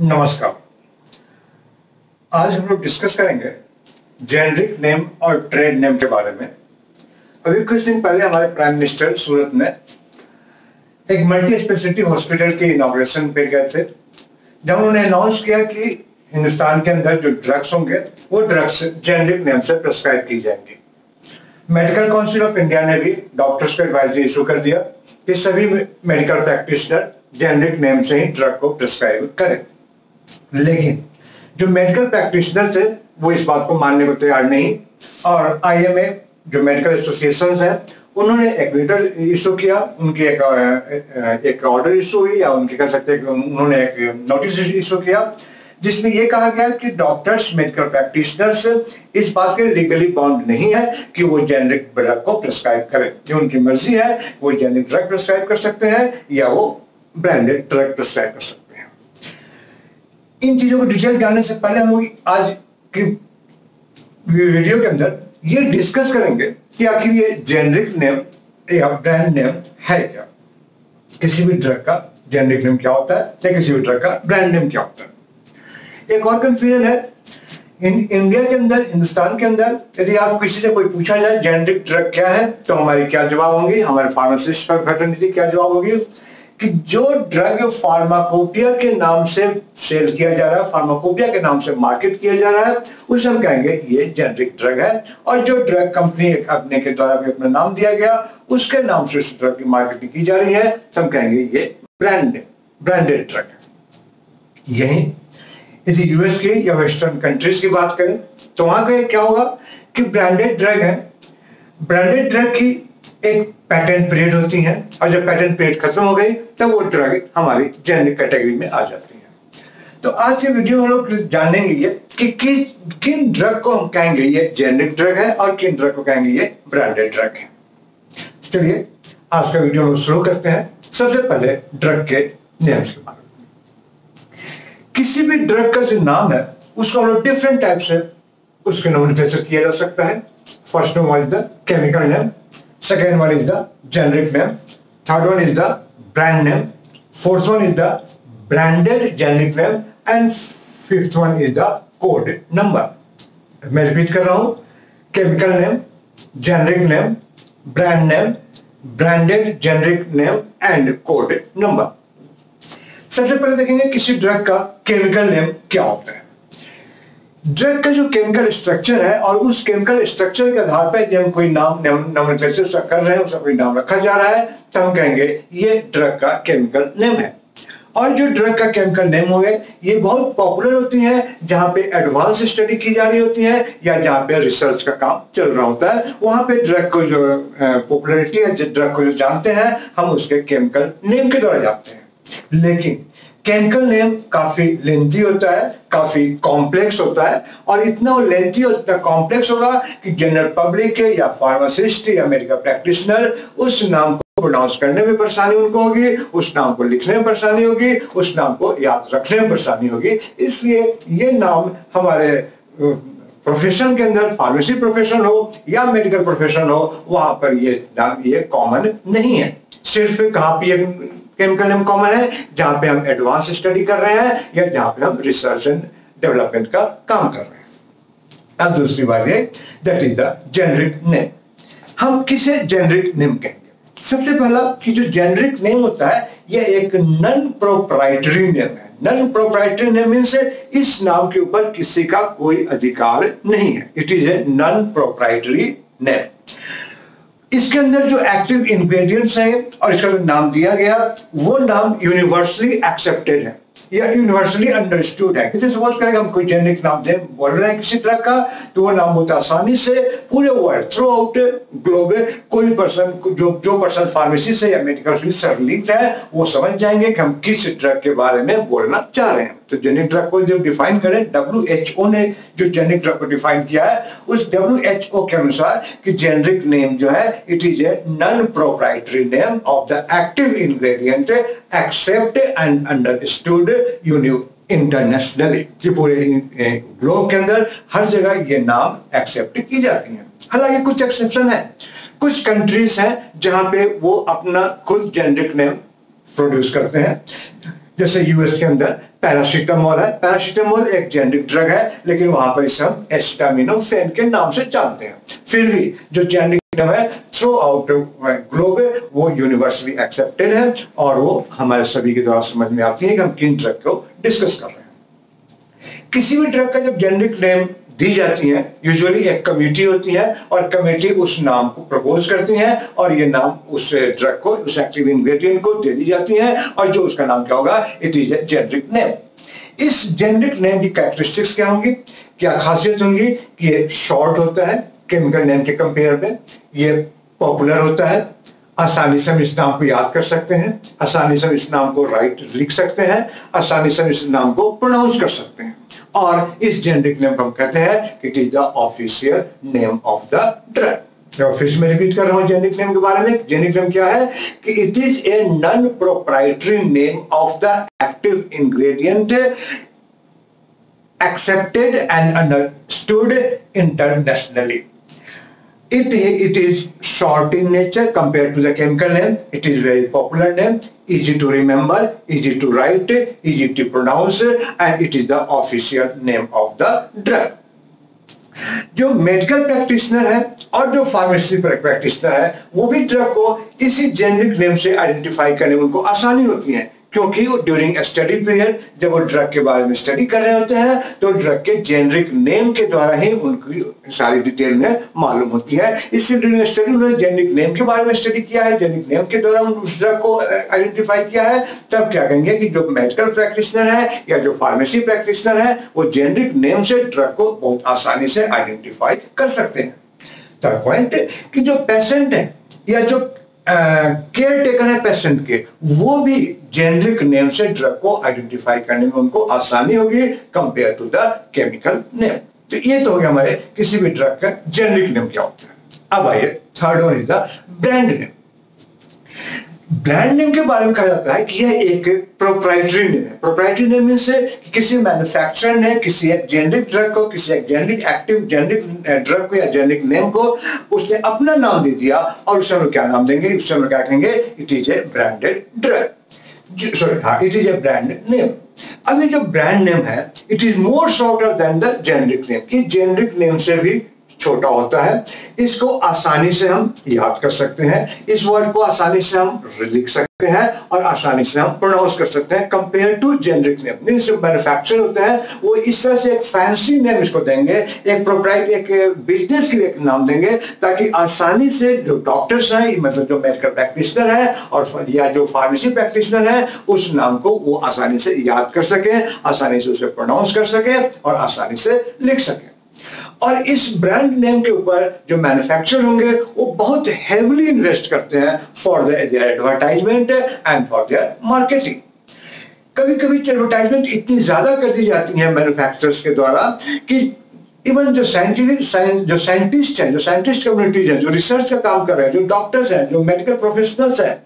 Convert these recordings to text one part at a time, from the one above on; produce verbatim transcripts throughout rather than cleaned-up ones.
नमस्कार। आज हम लोग डिस्कस करेंगे जेनरिक नेम और ट्रेड नेम के बारे में। अभी कुछ दिन पहले हमारे प्राइम मिनिस्टर सूरत में एक मल्टी स्पेशलिटी हॉस्पिटल के इनॉग्रेशन पे गए थे, जहां उन्होंने अनाउंस किया कि हिंदुस्तान के अंदर जो ड्रग्स होंगे वो ड्रग्स जेनरिक नेम से प्रिस्क्राइब की जाएंगी। मेडिकल काउंसिल ऑफ इंडिया ने भी डॉक्टर्स को एडवाइजरी इशू कर दिया कि सभी मेडिकल प्रैक्टिशनर जेनरिक नेम से ही ड्रग को प्रिस्क्राइब करें, लेकिन जो मेडिकल प्रैक्टिशनर थे वो इस बात को मानने को तैयार नहीं और आई एम ए जो मेडिकल एसोसिएशंस हैं उन्होंने एक इशू किया, उनकी एक एक ऑर्डर इशू हुई या उनके कह सकते हैं उन्होंने एक नोटिस इशू किया जिसमें ये कहा गया कि डॉक्टर्स मेडिकल प्रैक्टिशनर्स इस बात के लीगली बाउंड नहीं है कि वो जेनरिक ड्रग को प्रिस्क्राइब करें, जो उनकी मर्जी है वो जेनरिक ड्रग प्रिस्क्राइब कर सकते हैं या वो ब्रांडेड ड्रग प्रिस्क्राइब कर सकते हैं। इन चीजों को डिटेल जानने से पहले हम आज की वीडियो के अंदर ये डिस्कस करेंगे कि आखिर ये जेनरिक नेम या ब्रांड नेम है क्या, किसी भी ड्रग का जेनरिक नेम क्या होता है या किसी भी ड्रग का ब्रांड नेम क्या होता है। एक और कंफ्यूजन है इन इंडिया के अंदर, हिंदुस्तान के अंदर, यदि आप किसी से कोई पूछा जाए जेनरिक ड्रग क्या है तो हमारी क्या जवाब होंगी, हमारे फार्मासिस्ट प्रतिनिधि क्या जवाब होगी कि जो ड्रग फार्माकोपिया के नाम से सेल किया जा रहा है, फार्माकोपिया के नाम से मार्केट किया जा रहा है, उसे हम कहेंगे ये जेनरिक ड्रग है, और जो ड्रग कंपनी अपने के द्वारा भी अपना नाम दिया गया उसके नाम से उस ड्रग की मार्केटिंग की जा रही है तो हम कहेंगे ये ब्रांड ब्रांडेड ड्रग है। यही यदि यूएस के या वेस्टर्न कंट्रीज की बात करें तो वहां का क्या होगा कि ब्रांडेड ड्रग है। ब्रांडेड ड्रग की एक पैटर्न पीरियड होती है और जब पैटर्न पीरियड खत्म हो गई तब वो ड्रग हमारी जेनरिक कैटेगरी में आ जाती है। तो आज के वीडियो में हम लोग जानेंगे ये कि किन ड्रग को हम कहेंगे ये जेनरिक ड्रग है और किन ड्रग को कहेंगे ये ब्रांडेड ड्रग है। चलिए आज का वीडियो हम शुरू करते हैं। सबसे पहले ड्रग के नेम्स के बारे में। किसी भी ड्रग का जो नाम है उसको हम लोग डिफरेंट टाइप से उसके नोमेनक्लेचर किया जा सकता है। First one is the chemical name, second one is the generic name, third one is the brand name, fourth one is the branded generic name and fifth one is the code number. मैं repeat कर रहा हूं, chemical name, generic name, brand name, branded generic name and code number. सबसे पहले देखेंगे किसी drug का chemical name क्या होता है। ड्रग का जो केमिकल स्ट्रक्चर है और उस केमिकल स्ट्रक्चर के आधार पर जब हम कोई नाम नोमेनक्लेचर उसका कर रहे हैं, उसका कोई नाम रखा जा रहा है तो हम कहेंगे ये ड्रग का केमिकल नेम है। और जो ड्रग का केमिकल नेम हो गए ये बहुत पॉपुलर होती है जहां पे एडवांस स्टडी की जा रही होती है या जहां पे रिसर्च का काम चल रहा होता है, वहां पे ड्रग को जो पॉपुलरिटी है, ड्रग को जो जानते हैं हम उसके केमिकल नेम के द्वारा जानते हैं। लेकिन केमिकल नेम काफी लेंथी होता है, काफी कॉम्प्लेक्स होता है और इतना लेंथी और इतना कॉम्प्लेक्स होगा कि जनरल पब्लिक है या फार्मासिस्ट या मेडिकल प्रैक्टिशनर उस नाम को प्रोनाउंस करने में परेशानी उनको होगी, उस नाम को लिखने में परेशानी होगी, उस नाम को याद रखने में परेशानी होगी। इसलिए ये नाम हमारे प्रोफेशन के अंदर, फार्मेसी प्रोफेशन हो या मेडिकल प्रोफेशन हो, वहां पर ये नाम ये कॉमन नहीं है। सिर्फ कहाँ पे केमिकल नेम कॉमन है, जहां पे हम एडवांस स्टडी कर रहे हैं या जहां पे हम रिसर्च एंड डेवलपमेंट का काम कर रहे हैं। अब दूसरी बात है that is the generic name. हम किसे जेनरिक नेम कहेंगे? सबसे पहला कि जो जेनरिक नेम होता है यह एक नॉन प्रोप्राइटरी नेम है। नॉन प्रोप्राइटरी नेम मींस इस नाम के ऊपर किसी का कोई अधिकार नहीं है, it is a non proprietary name. इसके अंदर जो एक्टिव इंग्रेडिएंट्स हैं और इसका जो नाम दिया गया वो नाम यूनिवर्सली एक्सेप्टेड है या यूनिवर्सली अंडरस्टूड है। जैसे सपोज करें हम कोई जेनरिक नाम दे बोल रहे हैं किसी तरह का तो वो नाम बहुत आसानी से पूरे वर्ल्ड थ्रू आउट ग्लोब कोई पर्सन जो जो पर्सन फार्मेसी से या मेडिकल फील्ड से रिलेटेड है वो समझ जाएंगे कि हम किस ड्रग के बारे में बोलना चाह रहे हैं। तो जेनरिक ड्रग को जब डिफाइन करें, डब्ल्यू एच ओ ने जो जेनरिक ड्रग को डिफाइन किया है उस डब्ल्यू एच ओ के अनुसार कि जेनरिक नेम जो है it is a non proprietary name of the active ingredient accept and understood internationally. पूरे ग्लोब के अंदर हर जगह ये नाम एक्सेप्ट की जाती हैं। हालांकि कुछ एक्सेप्शन है, कुछ कंट्रीज हैं जहां पे वो अपना खुद जेनरिक नेम प्रोड्यूस करते हैं। जैसे यूएस के अंदर पैरासिटामोल है, पैरासिटामोल एक जेनेरिक ड्रग है लेकिन वहां पर इसे हम एसिटामिनोफेन के नाम से जानते हैं। फिर भी जो जेनेरिक है थ्रू आउट ग्लोब वो यूनिवर्सली एक्सेप्टेड है और वो हमारे सभी के द्वारा समझ में आती है कि हम किन ड्रग को डिस्कस कर रहे हैं। किसी भी ड्रग का जब जेनेरिक नेम दी जाती है यूजुअली एक कमेटी होती है और कमेटी उस नाम को प्रपोज करती है और ये नाम उस ड्रग को उस एक्टिव इंग्रेडिएंट को दे दी जाती है और जो उसका नाम क्या होगा इट इज जेनेरिक नेम। इस जेनेरिक नेम की कैरेक्टरिस्टिक्स क्या होंगी, क्या खासियत होंगी कि ये शॉर्ट होता है केमिकल नेम के कंपेयर में, ये पॉपुलर होता है, आसानी से हम इस नाम को याद कर सकते हैं, आसानी से हम इस नाम को राइट लिख सकते हैं, आसानी से हम इस नाम को प्रोनाउंस कर सकते हैं और इस जेनेरिक नेम को हम कहते हैं कि it is the official name of the drug. फिर मैं रिपीट कर रहा हूँ जेनेरिक नेम के बारे में। जेनेरिक नेम क्या है कि it is a non proprietary name of the active ingredient accepted and understood internationally. It, it is short in nature compared to the chemical name. It is very popular name, easy to remember, easy to write, easy to pronounce, and it is the official name of the drug. जो medical practitioner है और जो pharmacy practitioner है वो भी drug को इसी generic name से आइडेंटिफाई करने में उनको आसानी होती है क्योंकि वो ड्यूरिंग स्टडी पीरियड जब वो ड्रग के बारे में स्टडी कर रहे होते हैं तो ड्रग के जेनेरिक नेम के द्वारा ही उनकी सारी डिटेल में मालूम होती है। इसलिए ड्यूरिंग स्टडी उन्होंने जेनेरिक नेम के बारे में स्टडी किया है, जेनेरिक नेम के द्वारा उन्होंने उस ड्रग को आइडेंटिफाई किया है, तब क्या कहेंगे कि जो मेडिकल प्रैक्टिशनर है या जो फार्मेसी प्रैक्टिशनर है वो जेनेरिक नेम से ड्रग को बहुत आसानी से आइडेंटिफाई कर सकते हैं। थर्ड पॉइंट कि जो पेशेंट है या जो केयर टेकर है पेशेंट के वो भी जेनेरिक नेम से ड्रग को आइडेंटिफाई करने में उनको आसानी होगी compare to the chemical name. तो ये तो हो गया हमारे किसी भी ड्रग का जेनेरिक नेम क्या होता है। अब आइए third one is the brand name. Brand name के बारे में कहा जाता है कि यह एक प्रोप्राइटरी नेम है। प्रोप्राइटरी नेम मींस कि किसी मैन्युफैक्चरर ने किसी एक जेनेरिक ड्रग को किसी एक जेनेरिक एक्टिव जेनेरिक ड्रग को या जेनेरिक नेम को उसने अपना नाम दे दिया और उसे हम क्या नाम देंगे, उसे हम क्या कहेंगे it is a branded drug sorry it is a brand name. अब ये जो ब्रांड नेम है it is more shorter than the generic name कि जेनेरिक नेम से भी छोटा होता है, इसको आसानी से हम याद कर सकते हैं, इस वर्ड को आसानी से हम लिख सकते हैं और आसानी से हम प्रोनाउंस कर सकते हैं compare to generic name. Means जो मैन्युफैक्चरर होते हैं वो इस तरह से एक फैंसी नेम इसको देंगे, एक प्रोप्राइटरी एक बिजनेस के लिए एक नाम देंगे ताकि आसानी से जो डॉक्टर्स हैं मतलब जो मेडिकल प्रैक्टिशनर है और या जो फार्मेसी प्रैक्टिशनर है उस नाम को वो आसानी से याद कर सके, आसानी से उसे प्रोनाउंस कर सके और आसानी से लिख सके। और इस ब्रांड नेम के ऊपर जो मैन्युफैक्चरर होंगे वो बहुत हेविली इन्वेस्ट करते हैं for their advertisement and for their marketing. कभी कभी एडवर्टाइजमेंट इतनी ज्यादा कर दी जाती है मैन्युफैक्चरर्स के द्वारा कि इवन जो साइंटिफिक जो साइंटिस्ट हैं जो साइंटिस्ट कम्युनिटीज हैं जो रिसर्च का काम कर रहे हैं जो डॉक्टर्स हैं जो मेडिकल प्रोफेशनल्स हैं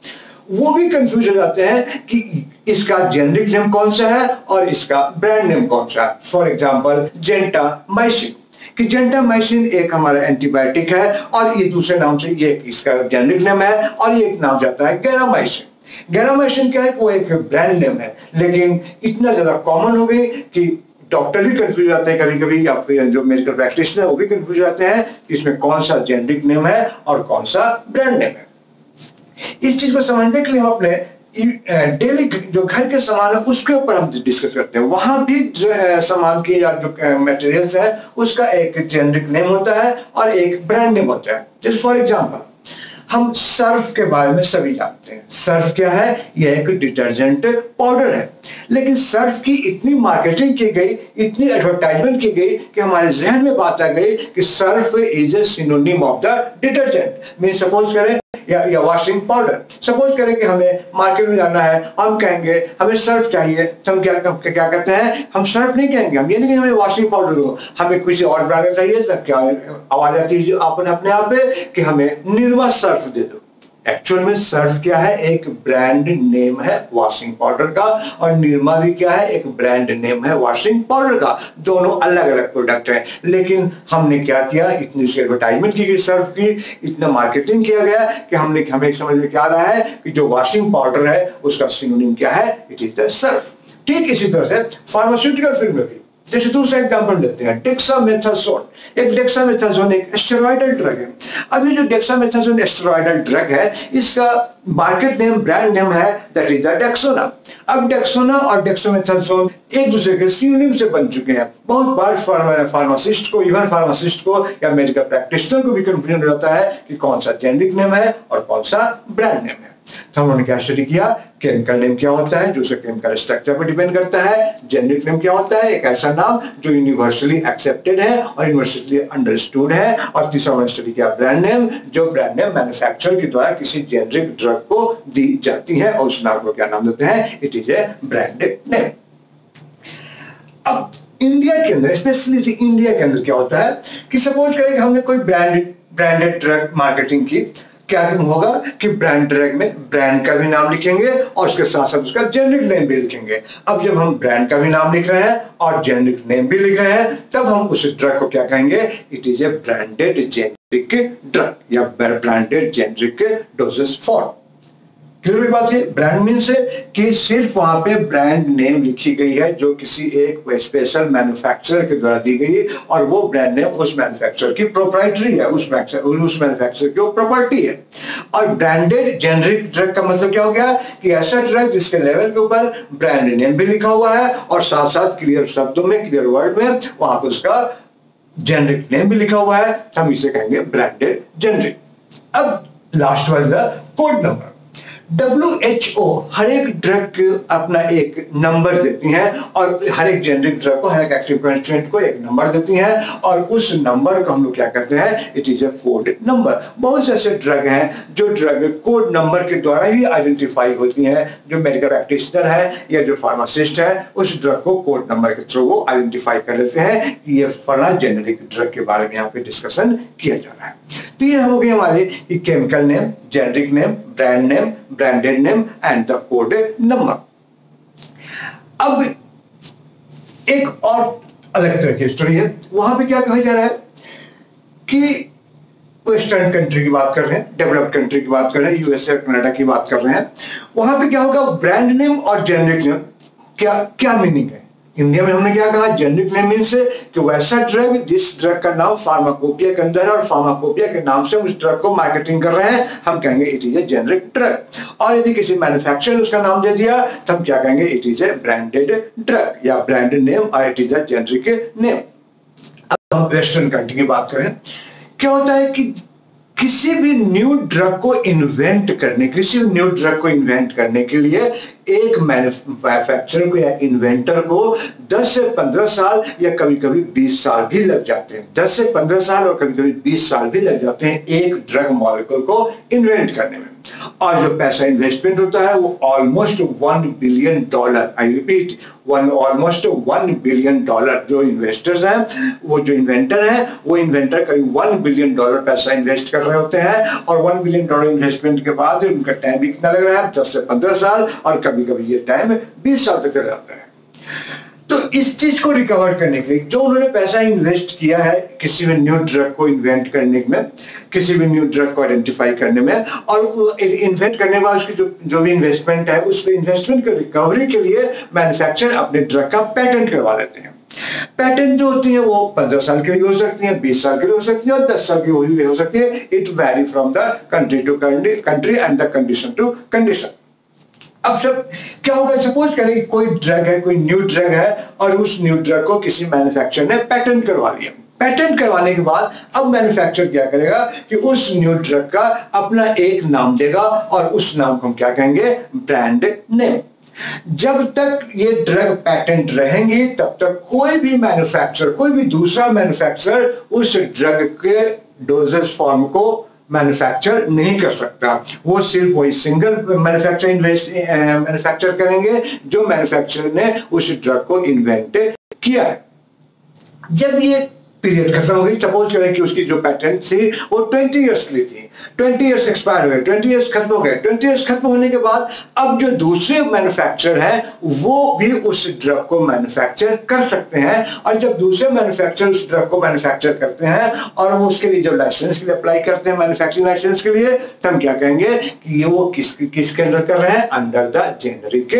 वो भी कंफ्यूज हो जाते हैं कि इसका जेनेरिक नेम कौन सा है और इसका ब्रांड नेम कौन सा है। फॉर एग्जाम्पल जेंटामाइसिन कि जेंटामाइसिन एक हमारा एंटीबायोटिक है और ये दूसरे नाम से ये इसका जेनेरिक नेम है और ये एक नाम जाता है गेरामाइसिन। गेरामाइसिन क्या है वो एक ब्रांड नेम है लेकिन इतना ज्यादा कॉमन हो गई कि डॉक्टर भी कंफ्यूज जाते हैं कभी कभी या फिर जो मेडिकल प्रैक्टिशनर वो भी कंफ्यूज जाते हैं इसमें कौन सा जेनेरिक नेम है और कौन सा ब्रांड नेम है। इस चीज को समझने के लिए हम अपने डेली जो घर के सामान है उसके ऊपर हम डिस्कस करते हैं। वहां भी सामान की या जो मटेरियल्स है उसका एक जेनेरिक नेम होता है और एक ब्रांड नेम होता है। जैसे फॉर एग्जांपल हम सर्फ के बारे में सभी जानते हैं, सर्फ क्या है यह एक डिटर्जेंट पाउडर है लेकिन सर्फ की इतनी मार्केटिंग की गई इतनी एडवर्टाइजमेंट की गई कि हमारे जहन में बात आ गई कि Surf is a synonym of the detergent. Mean suppose करें या या वॉशिंग पाउडर, सपोज करें कि हमें मार्केट में जाना है हम कहेंगे हमें सर्फ चाहिए तो हम क्या क्या कहते हैं हम सर्फ नहीं कहेंगे, हम ये नहीं हमें वॉशिंग पाउडर हो हमें कुछ और ब्रांड चाहिए। सब क्या आवाज आती है अपने आप पे कि हमें निर्मा सर्फ दे दो एक्चुअल में सर्फ क्या है, एक ब्रांड नेम है वॉशिंग पाउडर का, और निरमा भी क्या है, एक ब्रांड नेम है वॉशिंग पाउडर का। दोनों अलग अलग प्रोडक्ट हैं, लेकिन हमने क्या किया, इतनी सी एडवर्टाइजमेंट की गई सर्फ की, इतना मार्केटिंग किया गया कि हमने हमें समझ में क्या आ रहा है कि जो वॉशिंग पाउडर है उसका सिनोनिम क्या है, इट इज द सर्फ। ठीक इसी तरह से फार्मास्यूटिकल फील्ड में भी, जैसे दूसरा एग्जाम्पल लेते हैं डेक्सामेथासोन। एक डेक्सामेथासोन एक स्टेरॉइडल ड्रग है। अब ये जो डेक्सामेथासोन स्टेरॉइडल ड्रग है, इसका मार्केट नेम, ब्रांड नेम है दैट इज द डेक्सोना। अब डेक्सोना और डेक्सामेथासोन एक दूसरे के सिनोनिम से बन चुके हैं। बहुत बार फार्मासिस्ट को, इवन फार्मासिस्ट को या मेडिकल प्रैक्टिशनर को भी कंफ्यूजन रहता है कि कौन सा जेनरिक नेम है और कौन सा ब्रांड नेम है। तो उन्होंने क्या स्टडी किया, केमिकल नेम क्या होता है जो उसके केमिकल स्ट्रक्चर पर डिपेंड करता है, जेनरिक नेम क्या होता है, एक ऐसा नाम जो यूनिवर्सली एक्सेप्टेड है और यूनिवर्सली अंडरस्टूड है, और तीसरा उन्होंने स्टडी किया ब्रांड नेम, जो ब्रांड नेम मैन्युफैक्चरर के द्वारा किसी जेनरिक ड्रग को दी जाती है और उस नाम को क्या नाम देते हैं, it is a brand name. अब इंडिया के अंदर, स्पेशली इंडिया के अंदर क्या होता है कि सपोज करें कि हमने कोई ब्रांडेड ब्रांडेड ड्रग मार्केटिंग की, क्या होगा कि ब्रांड ड्रग में ब्रांड का भी नाम लिखेंगे और उसके साथ साथ उसका जेनरिक नेम भी लिखेंगे। अब जब हम ब्रांड का भी नाम लिख रहे हैं और जेनरिक नेम भी लिख रहे हैं, तब हम उस ड्रग को क्या कहेंगे, it is a branded generic drug या branded generic doses form. Clear बात है, ब्रांड मीन से कि सिर्फ वहां पे ब्रांड नेम लिखी गई है जो किसी एक स्पेशल मैन्युफैक्चरर के द्वारा दी गई, और वो ब्रांड नेम उस मैन्युफैक्चरर की प्रोप्राइटरी है, उस उस मैन्युफैक्चरर की वो प्रॉपर्टी है। और ब्रांडेड जेनरिक ड्रग का मतलब क्या हो गया कि ऐसा ड्रग जिसके लेवल के ऊपर ब्रांड नेम भी लिखा हुआ है और साथ साथ क्लियर शब्दों में, क्लियर वर्ड में वहां पर उसका जेनरिक नेम भी लिखा हुआ है, हम इसे कहेंगे ब्रांडेड जेनरिक। अब लास्ट वाला code number, W H O हर एक ड्रग को अपना एक नंबर देती है, और हर एक जेनरिक ड्रग को, हर एक एक्टिव कंस्टिट्यूएंट को एक नंबर देती है, और उस नंबर को हम लोग क्या करते हैं, it is a code number. बहुत से ऐसे ड्रग हैं जो ड्रग कोड नंबर के द्वारा ही आइडेंटिफाई होती हैं, जो मेडिकल प्रैक्टिशनर है या जो फार्मासिस्ट है उस ड्रग को कोड नंबर के थ्रू वो आइडेंटिफाई कर लेते हैं कि ये फला जेनरिक ड्रग के बारे में यहाँ पे डिस्कशन किया जा रहा है। तो ये हो गई हमारे chemical name, generic name, brand name, branded name and the code number. अब एक और अलग तरह की स्टोरी है, वहां पे क्या कहा जा रहा है कि वेस्टर्न कंट्री की बात कर रहे हैं, डेवलप्ड कंट्री की बात कर रहे हैं, यूएसए कनाडा की बात कर रहे हैं, वहां पे क्या होगा, ब्रांड नेम और जेनरिक नेम क्या क्या मीनिंग है। इंडिया में हमने क्या कहा, जेनरिक नेम मीन्स कि वैसा ड्रग जिस ड्रग का नाम फार्माकोपिया के अंदर है और फार्माकोपिया के नाम से उस ड्रग को मार्केटिंग कर रहे हैं, हम कहेंगे it is a generic drug. और यदि किसी मैन्युफैक्चरर ने उसका नाम दे दिया तो हम क्या कहेंगे, it is a branded drug या ब्रांड नेम और it is a generic name. अब हम वेस्टर्न कंट्री की बात करें, क्या होता है कि किसी भी न्यू ड्रग को इन्वेंट करने किसी न्यू ड्रग को इन्वेंट करने के लिए एक मैन्युफैक्चरर को या इन्वेंटर को दस से पंद्रह साल या कभी कभी बीस साल भी लग जाते हैं, दस से पंद्रह साल और कभी कभी बीस साल भी लग जाते हैं एक ड्रग मॉलिक्यूल को इन्वेंट करने में। और जो पैसा इन्वेस्टमेंट होता है वो almost one billion dollar, I repeat one almost one billion dollar जो इन्वेस्टर्स हैं, वो जो इन्वेंटर हैं, वो इन्वेंटर करीब वन बिलियन डॉलर पैसा इन्वेस्ट कर रहे होते हैं, और वन बिलियन डॉलर इन्वेस्टमेंट के बाद उनका टाइम भी कितना लग रहा है, दस से पंद्रह साल और कभी कभी ये टाइम बीस साल तक चला जाता है। तो इस चीज को रिकवर करने के लिए जो उन्होंने पैसा इन्वेस्ट किया है किसी भी न्यू ड्रग को इन्वेंट करने में, किसी भी न्यू ड्रग को आइडेंटिफाई करने में, और इन्वेंट करने के बाद उसकी जो जो भी इन्वेस्टमेंट है उस इन्वेस्टमेंट की रिकवरी के लिए मैन्युफैक्चरर अपने ड्रग का पेटेंट करवा लेते हैं। पैटेंट जो होती है वो पंद्रह साल के लिए हो सकती है, बीस साल के लिए हो सकती है और दस साल की भी हो सकती है। It vary from the country to country and the condition to condition. अब सब क्या होगा, सपोज करें कोई ड्रग है, कोई न्यू ड्रग है और उस न्यू ड्रग को किसी मैन्युफैक्चरर ने पेटेंट करवा लिया। पेटेंट करवाने के बाद अब मैन्युफैक्चरर क्या करेगा कि उस न्यू ड्रग का अपना एक नाम देगा और उस नाम को हम क्या कहेंगे, ब्रांड नेम। जब तक ये ड्रग पेटेंट रहेंगी तब तक कोई भी मैन्युफैक्चरर, कोई भी दूसरा मैन्युफैक्चरर उस ड्रग के डोजेस फॉर्म को मैन्युफैक्चर नहीं कर सकता। वो सिर्फ वही सिंगल मैन्युफैक्चर इन्वेस्ट मैन्युफैक्चर करेंगे जो मैन्युफैक्चर ने उस ड्रग को इन्वेंट किया है। जब ये पीरियड खत्म हो गई। सपोज करें कि उसकी जो पेटेंट थी वो ट्वेंटी ईयर्स की थी, ट्वेंटी ईयर्स एक्सपायर हो गए, ट्वेंटी ईयर्स खत्म हो गए। ट्वेंटी ईयर्स खत्म होने के बाद अब जो दूसरे मैन्युफैक्चरर हैं वो भी उस ड्रग को मैन्युफैक्चर कर सकते हैं, और जब दूसरे मैन्युफैक्चरर उस ड्रग को मैन्युफैक्चर करते हैं और वो उसके लिए जब लाइसेंस के लिए अप्लाई करते हैं मैन्युफैक्चरिंग लाइसेंस के लिए, तो हम क्या कहेंगे कि ये वो किस किसके अंडर कर रहे हैं, under the generic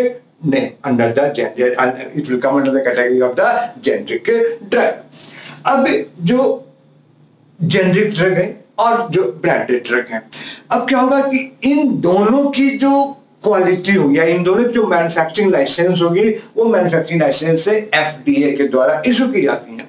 name, under the generic, it will come under the category of the generic drug. अब जो जेनरिक ड्रग है और जो ब्रांडेड ड्रग है, अब क्या होगा कि इन दोनों की जो क्वालिटी होगी या इन दोनों की जो मैन्युफैक्चरिंग लाइसेंस होगी वो मैन्युफैक्चरिंग लाइसेंस से एफडीए के द्वारा इशू की जाती है।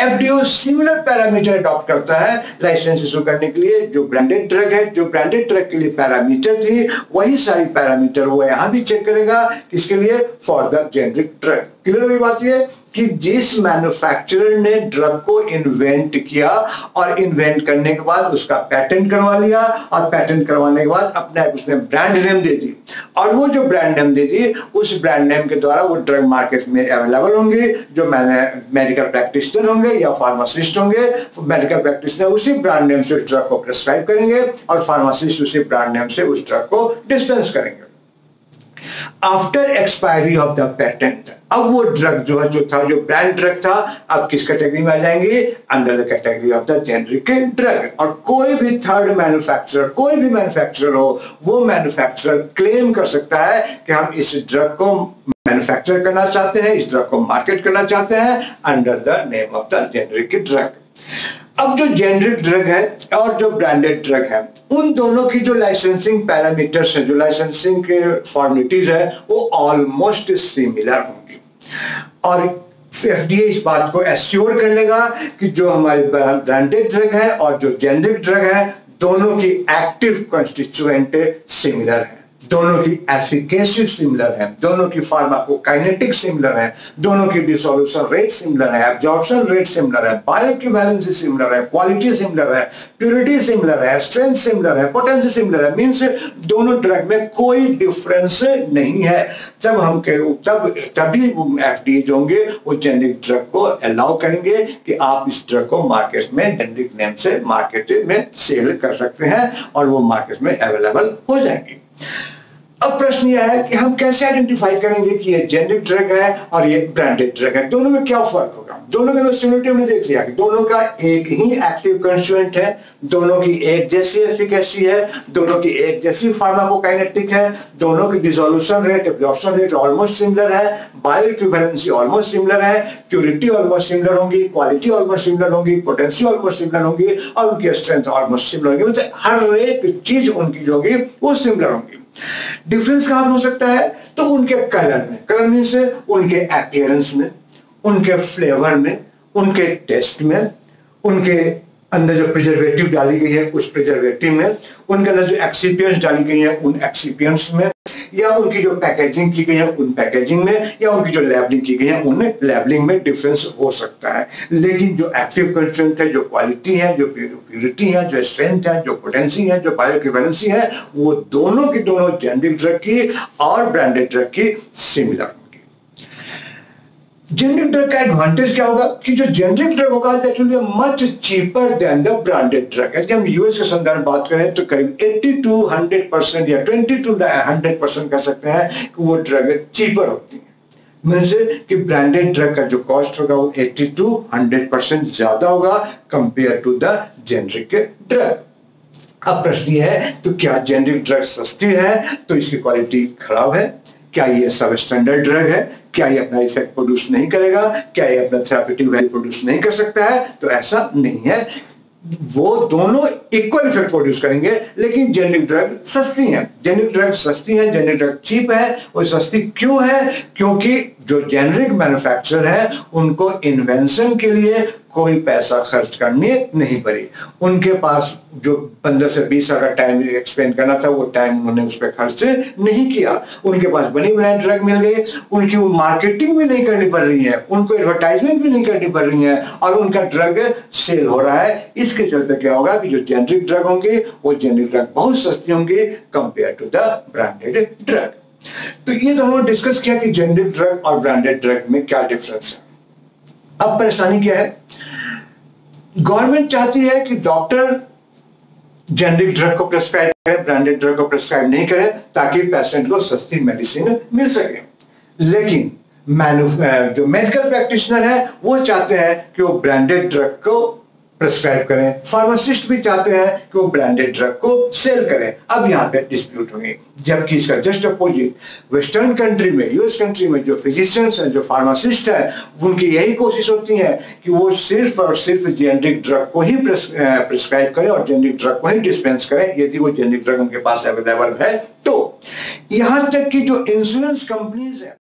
एफडीए सिमिलर पैरामीटर अडॉप्ट करता है लाइसेंस इशू करने के लिए। जो ब्रांडेड ड्रग है, जो ब्रांडेड ड्रग के लिए पैरामीटर थी वही सारी पैरामीटर वो यहाँ भी चेक करेगा, किसके लिए, for the generic drug. Clear हुई बात ये कि जिस मैन्युफैक्चरर ने ड्रग को इन्वेंट किया और इन्वेंट करने के बाद उसका पैटेंट करवा लिया और पैटेंट करवाने के बाद अपने उसने ब्रांड नेम दे दी, और वो जो ब्रांड नेम दे दी उस ब्रांड नेम के द्वारा वो ड्रग मार्केट में अवेलेबल होंगे। जो मेडिकल प्रैक्टिशनर होंगे या फार्मासिस्ट होंगे, मेडिकल प्रैक्टिशनर उसी ब्रांड नेम से उस ड्रग को प्रिस्क्राइब करेंगे और फार्मासिस्ट उसी ब्रांड नेम से उस ड्रग को डिस्पेंस करेंगे। After expiry of the patent अब वो ड्रग जो है जो था जो ब्रांड ड्रग था अब किस कैटेगरी में आ जाएंगे, under the category of the generic drug. और कोई भी थर्ड मैन्युफैक्चरर, कोई भी मैन्युफैक्चरर हो, वो मैन्युफैक्चरर क्लेम कर सकता है कि हम इस ड्रग को मैन्युफैक्चर करना चाहते हैं, इस ड्रग को मार्केट करना चाहते हैं under the name of the generic drug. अब जो जेनरिक ड्रग है और जो ब्रांडेड ड्रग है उन दोनों की जो लाइसेंसिंग पैरामीटर्स है, जो लाइसेंसिंग के फॉर्मेलिटीज है वो ऑलमोस्ट सिमिलर होंगी, और एफडीए इस बात को एश्योर कर लेगा कि जो हमारे ब्रांडेड ड्रग है और जो जेनरिक ड्रग है दोनों की एक्टिव कॉन्स्टिट्यूएंट सिमिलर है, दोनों की एफिकेसी सिमिलर है, दोनों की फार्माकोकाइनेटिक्स सिमिलर है, दोनों की डिसोल्यूशन रेट सिमिलर है, एब्जॉर्प्शन रेट सिमिलर है, बायोइक्विवेलेंसी सिमिलर है, क्वालिटी सिमिलर है, प्यूरिटी सिमिलर है, स्ट्रेंथ सिमिलर है, पोटेंसी सिमिलर है। मींस दोनों ड्रग में कोई डिफरेंस नहीं है। तब हम तब तभी एफडीए जो होंगे वो जेनरिक ड्रग को अलाउ करेंगे कि आप इस ड्रग को मार्केट में जेनरिक नेम से मार्केट में सेल कर सकते हैं और वो मार्केट में अवेलेबल हो जाएंगे। अब प्रश्न यह है कि हम कैसे आइडेंटिफाई करेंगे कि ये जेनरिक ड्रग है और ये ब्रांडेड ड्रग है, दोनों में क्या फर्क होगा। दोनों में तो सिमिलरिटी हमने देख लिया कि दोनों का एक ही एक्टिव कंस्टिट्यूएंट है, दोनों की एक जैसी एफिकेसी है, दोनों की एक जैसी फार्माकोकाइनेटिक है, दोनों की dissolution rate, absorption rate almost similar है, बायोइक्विवेलेंसी ऑलमोस्ट सिमिलर है, प्योरिटी ऑलमोस्ट सिमिलर होगी, क्वालिटी ऑलमोस्ट सिमिलर होगी, पोटेंसी ऑलमोस्ट सिमिलर होगी और उनकी स्ट्रेंथ ऑलमोस्ट सिमिलर होगी। मतलब हर एक चीज उनकी जो होगी वो सिमिलर होगी। डिफरेंस कहाँ हो सकता है, तो उनके कलर में, कलर मीन्स उनके अपीयरेंस में, उनके फ्लेवर में, उनके टेस्ट में, उनके अंदर जो प्रिजर्वेटिव डाली गई है उस प्रिजर्वेटिव में, उनके अंदर जो एक्सिपिएंट्स डाली गई है उन एक्सिपिएंट्स में, या उनकी जो पैकेजिंग की गई है उन पैकेजिंग में, या उनकी जो लेबलिंग की गई है उन लेबलिंग में डिफरेंस हो सकता है। लेकिन जो एक्टिव कंस्टिट्यूएंट है, जो क्वालिटी है, जो प्योरिटी है, जो स्ट्रेंथ है, जो पोटेंसी है, जो बायोइक्विवेलेंसी है, वो दोनों की दोनों जेनरिक ड्रग की और ब्रांडेड ड्रग की सिमिलर। जेनरिक ड्रग का एडवांटेज क्या होगा कि जो जेनरिक ड्रग होगा that will be much cheaper than the branded drug. यदि हम यूएस के संदर्भ में बात करें तो करीब अस्सी टू सौ परसेंट या बीस टू सौ परसेंट कह सकते हैं कि वो ड्रग चीपर होती है। मींस कि ब्रांडेड ड्रग का जो कॉस्ट होगा वो अस्सी टू सौ परसेंट ज्यादा होगा compare to the generic drug. अब प्रश्न ये है तो क्या जेनरिक ड्रग सस्ती है तो इसकी क्वालिटी खराब है, क्या ये सब स्टैंडर्ड ड्रग है, क्या ये अपना इफेक्ट प्रोड्यूस नहीं करेगा, क्या ये अपना थेरापेटिक वैल्यू प्रोड्यूस नहीं कर सकता है, तो ऐसा नहीं है। वो दोनों इक्वल इफेक्ट प्रोड्यूस करेंगे, लेकिन जेनरिक ड्रग सस्ती है, जेनरिक ड्रग सस्ती है, जेनरिक ड्रग चीप है। और सस्ती क्यों है, क्योंकि जो जेनरिक मैन्युफैक्चरर है उनको इन्वेंशन के लिए कोई पैसा खर्च करने नहीं पड़े, उनके पास जो पंद्रह से बीस साल का टाइम एक्सपेंड करना था वो टाइम उन्होंने उस पर खर्च नहीं किया, उनके पास बनी बनाई ड्रग मिल गई, उनकी वो मार्केटिंग भी नहीं करनी पड़ रही है, उनको एडवर्टाइजमेंट भी नहीं करनी पड़ रही है और उनका ड्रग सेल हो रहा है। इसके चलते क्या होगा कि जो जेनरिक ड्रग होंगे वो जेनरिक ड्रग बहुत सस्ती होंगे compare to the branded drug. तो ये तो हमने डिस्कस किया कि जेनरिक ड्रग और ब्रांडेड ड्रग में क्या डिफरेंस है। अब परेशानी क्या है, गवर्नमेंट चाहती है कि डॉक्टर जेनरिक ड्रग को प्रेस्क्राइब करें, ब्रांडेड ड्रग को प्रेस्क्राइब नहीं करें, ताकि पेशेंट को सस्ती मेडिसिन मिल सके। लेकिन जो मेडिकल प्रैक्टिशनर है वो चाहते हैं कि वो ब्रांडेड ड्रग को प्रेस्क्राइब करें, फार्मासिस्ट भी चाहते हैं कि वो ब्रांडेड ड्रग को सेल करें। अब यहाँ पे डिस्प्यूट होंगे, जबकि इसका जस्ट अपोजिट वेस्टर्न कंट्री में, यूएस कंट्री में जो फिजिशियंस हैं, जो फार्मासिस्ट हैं, उनकी यही कोशिश होती है कि वो सिर्फ और सिर्फ जेनरिक ड्रग को ही प्रेस्क्राइब करें और जेनरिक ड्रग को ही डिस्पेंस करें, यदि वो जेनरिक ड्रग उनके पास अवेलेबल है तो। यहाँ तक कि जो इंश्योरेंस कंपनीज है